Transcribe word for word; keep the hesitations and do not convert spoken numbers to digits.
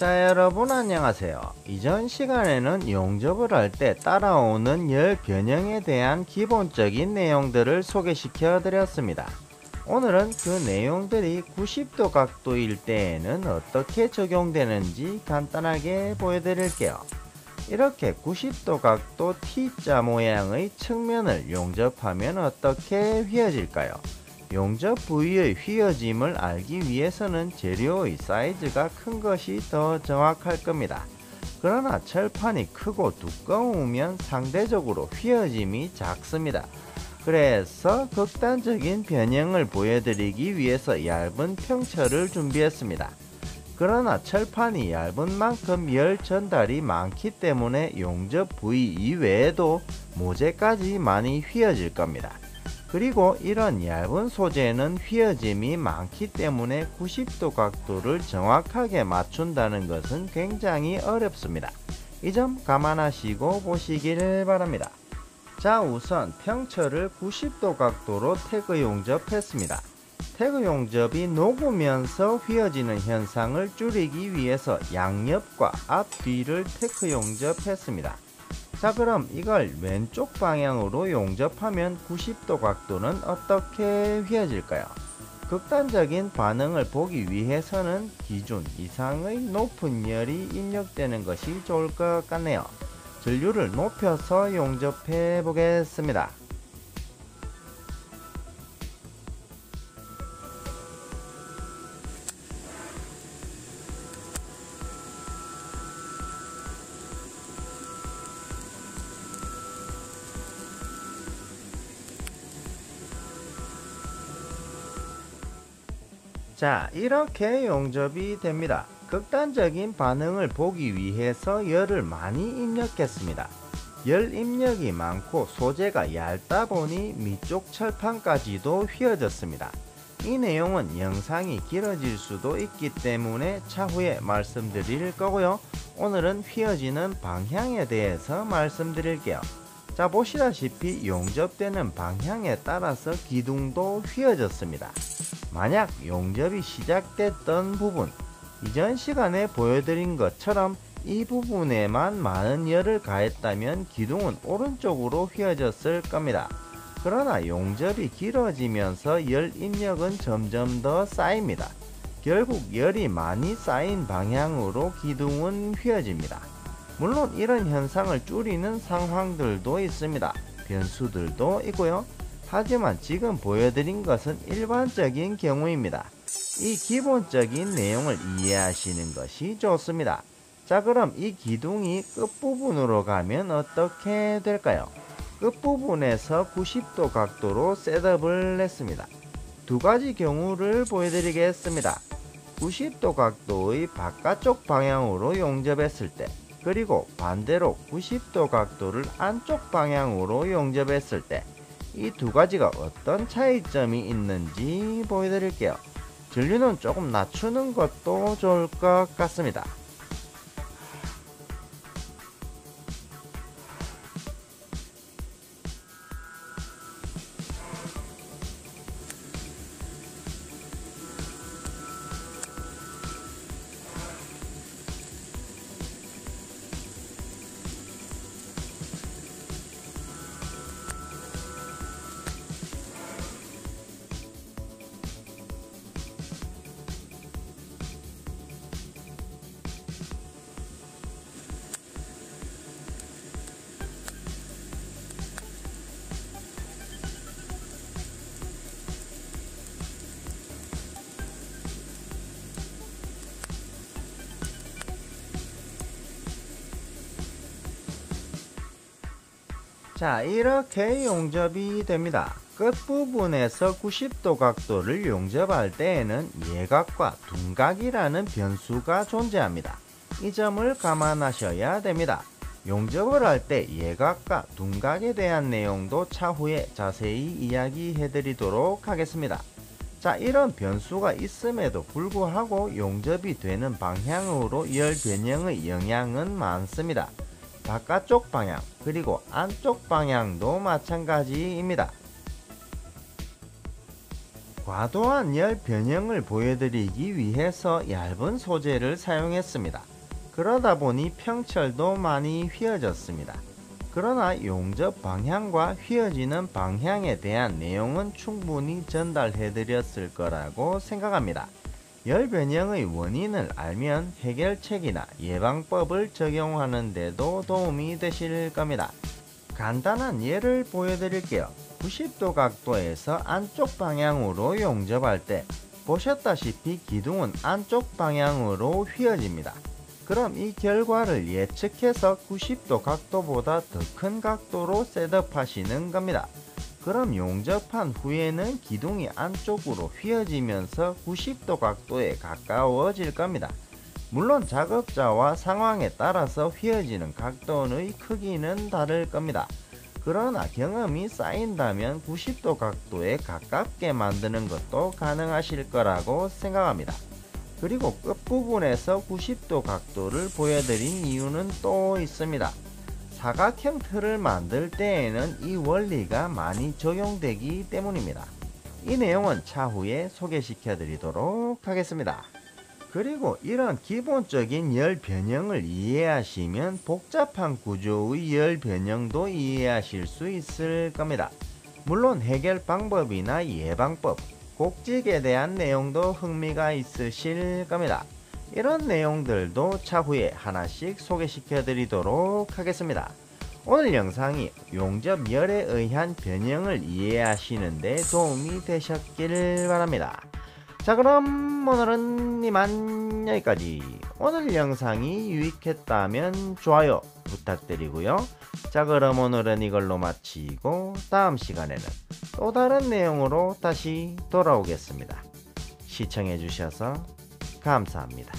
자, 여러분 안녕하세요. 이전 시간에는 용접을 할 때 따라오는 열 변형에 대한 기본적인 내용들을 소개시켜 드렸습니다. 오늘은 그 내용들이 구십 도 각도일 때에는 어떻게 적용되는지 간단하게 보여드릴게요. 이렇게 구십 도 각도 T자 모양의 측면을 용접하면 어떻게 휘어질까요? 용접 부위의 휘어짐을 알기 위해서는 재료의 사이즈가 큰 것이 더 정확할 겁니다. 그러나 철판이 크고 두꺼우면 상대적으로 휘어짐이 작습니다. 그래서 극단적인 변형을 보여드리기 위해서 얇은 평철을 준비했습니다. 그러나 철판이 얇은 만큼 열 전달이 많기 때문에 용접 부위 이외에도 모재까지 많이 휘어질 겁니다. 그리고 이런 얇은 소재는 휘어짐이 많기 때문에 구십 도 각도를 정확하게 맞춘다는 것은 굉장히 어렵습니다. 이 점 감안하시고 보시기를 바랍니다. 자, 우선 평철을 구십 도 각도로 태그 용접했습니다. 태그 용접이 녹으면서 휘어지는 현상을 줄이기 위해서 양옆과 앞뒤를 태그 용접했습니다. 자, 그럼 이걸 왼쪽 방향으로 용접하면 구십 도 각도는 어떻게 휘어질까요? 극단적인 반응을 보기 위해서는 기준 이상의 높은 열이 입력되는 것이 좋을 것 같네요. 전류를 높여서 용접해 보겠습니다. 자, 이렇게 용접이 됩니다. 극단적인 반응을 보기 위해서 열을 많이 입력했습니다. 열 입력이 많고 소재가 얇다 보니 밑쪽 철판까지도 휘어졌습니다. 이 내용은 영상이 길어질 수도 있기 때문에 차후에 말씀드릴 거고요. 오늘은 휘어지는 방향에 대해서 말씀드릴게요. 자, 보시다시피 용접되는 방향에 따라서 기둥도 휘어졌습니다. 만약 용접이 시작됐던 부분, 이전 시간에 보여드린 것처럼 이 부분에만 많은 열을 가했다면 기둥은 오른쪽으로 휘어졌을 겁니다. 그러나 용접이 길어지면서 열 입력은 점점 더 쌓입니다. 결국 열이 많이 쌓인 방향으로 기둥은 휘어집니다. 물론 이런 현상을 줄이는 상황들도 있습니다. 변수들도 있고요. 하지만 지금 보여드린 것은 일반적인 경우입니다. 이 기본적인 내용을 이해하시는 것이 좋습니다. 자, 그럼 이 기둥이 끝부분으로 가면 어떻게 될까요? 끝부분에서 구십 도 각도로 셋업을 했습니다. 두 가지 경우를 보여드리겠습니다. 구십 도 각도의 바깥쪽 방향으로 용접했을 때, 그리고 반대로 구십 도 각도를 안쪽 방향으로 용접했을 때, 이 두 가지가 어떤 차이점이 있는지 보여드릴게요. 전류는 조금 낮추는 것도 좋을 것 같습니다. 자, 이렇게 용접이 됩니다. 끝부분에서 구십 도 각도를 용접할 때에는 예각과 둔각이라는 변수가 존재합니다. 이 점을 감안하셔야 됩니다. 용접을 할 때 예각과 둔각에 대한 내용도 차후에 자세히 이야기해 드리도록 하겠습니다. 자, 이런 변수가 있음에도 불구하고 용접이 되는 방향으로 열 변형의 영향은 많습니다. 바깥쪽 방향 그리고 안쪽 방향도 마찬가지입니다. 과도한 열 변형을 보여드리기 위해서 얇은 소재를 사용했습니다. 그러다 보니 평철도 많이 휘어졌습니다. 그러나 용접 방향과 휘어지는 방향에 대한 내용은 충분히 전달해드렸을 거라고 생각합니다. 열 변형의 원인을 알면 해결책이나 예방법을 적용하는 데도 도움이 되실 겁니다. 간단한 예를 보여드릴게요. 구십 도 각도에서 안쪽 방향으로 용접할 때 보셨다시피 기둥은 안쪽 방향으로 휘어집니다. 그럼 이 결과를 예측해서 구십 도 각도보다 더 큰 각도로 셋업하시는 겁니다. 그럼 용접한 후에는 기둥이 안쪽으로 휘어지면서 구십 도 각도에 가까워질 겁니다. 물론 작업자와 상황에 따라서 휘어지는 각도의 크기는 다를 겁니다. 그러나 경험이 쌓인다면 구십 도 각도에 가깝게 만드는 것도 가능하실 거라고 생각합니다. 그리고 끝부분에서 구십 도 각도를 보여드린 이유는 또 있습니다. 사각형 틀을 만들 때에는 이 원리가 많이 적용되기 때문입니다. 이 내용은 차후에 소개시켜 드리도록 하겠습니다. 그리고 이런 기본적인 열 변형을 이해하시면 복잡한 구조의 열 변형도 이해하실 수 있을 겁니다. 물론 해결 방법이나 예방법, 곡직에 대한 내용도 흥미가 있으실 겁니다. 이런 내용들도 차후에 하나씩 소개시켜 드리도록 하겠습니다. 오늘 영상이 용접열에 의한 변형을 이해하시는 데 도움이 되셨길 바랍니다. 자, 그럼 오늘은 이만 여기까지. 오늘 영상이 유익했다면 좋아요 부탁드리고요. 자, 그럼 오늘은 이걸로 마치고 다음 시간에는 또 다른 내용으로 다시 돌아오겠습니다. 시청해주셔서 감사합니다.